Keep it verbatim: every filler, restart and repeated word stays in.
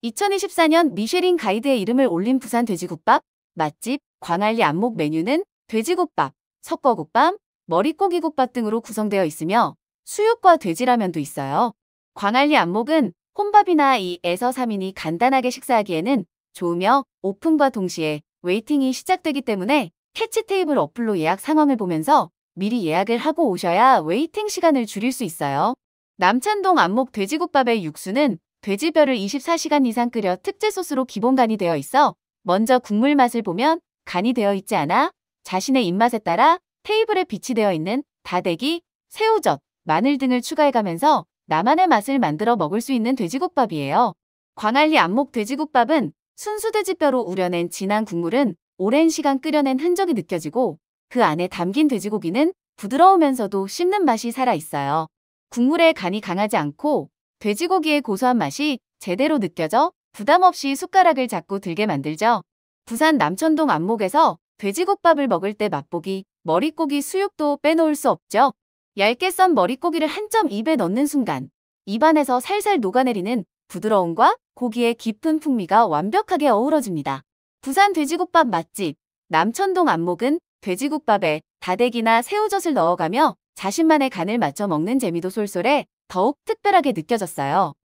이천이십사 년 미쉐린 가이드에 이름을 올린 부산 돼지국밥 맛집 광안리 안목 메뉴는 돼지국밥, 석거국밥, 머릿고기국밥 등으로 구성되어 있으며 수육과 돼지라면도 있어요. 광안리 안목은 혼밥이나 이에서 삼인이 간단하게 식사하기에는 좋으며 오픈과 동시에 웨이팅이 시작되기 때문에 캐치 테이블 어플로 예약 상황을 보면서 미리 예약을 하고 오셔야 웨이팅 시간을 줄일 수 있어요. 남천동 안목 돼지국밥의 육수는 돼지뼈를 이십사 시간 이상 끓여 특제 소스로 기본 간이 되어 있어 먼저 국물 맛을 보면 간이 되어 있지 않아 자신의 입맛에 따라 테이블에 비치되어 있는 다대기, 새우젓, 마늘 등을 추가해가면서 나만의 맛을 만들어 먹을 수 있는 돼지국밥이에요. 광안리 안목 돼지국밥은 순수 돼지뼈로 우려낸 진한 국물은 오랜 시간 끓여낸 흔적이 느껴지고 그 안에 담긴 돼지고기는 부드러우면서도 씹는 맛이 살아있어요. 국물에 간이 강하지 않고 돼지고기의 고소한 맛이 제대로 느껴져 부담 없이 숟가락을 잡고 들게 만들죠. 부산 남천동 안목에서 돼지국밥을 먹을 때 맛보기, 머릿고기 수육도 빼놓을 수 없죠. 얇게 썬 머릿고기를 한 점 입에 넣는 순간 입안에서 살살 녹아내리는 부드러움과 고기의 깊은 풍미가 완벽하게 어우러집니다. 부산 돼지국밥 맛집 남천동 안목은 돼지국밥에 다대기나 새우젓을 넣어가며 자신만의 간을 맞춰 먹는 재미도 쏠쏠해 더욱 특별하게 느껴졌어요.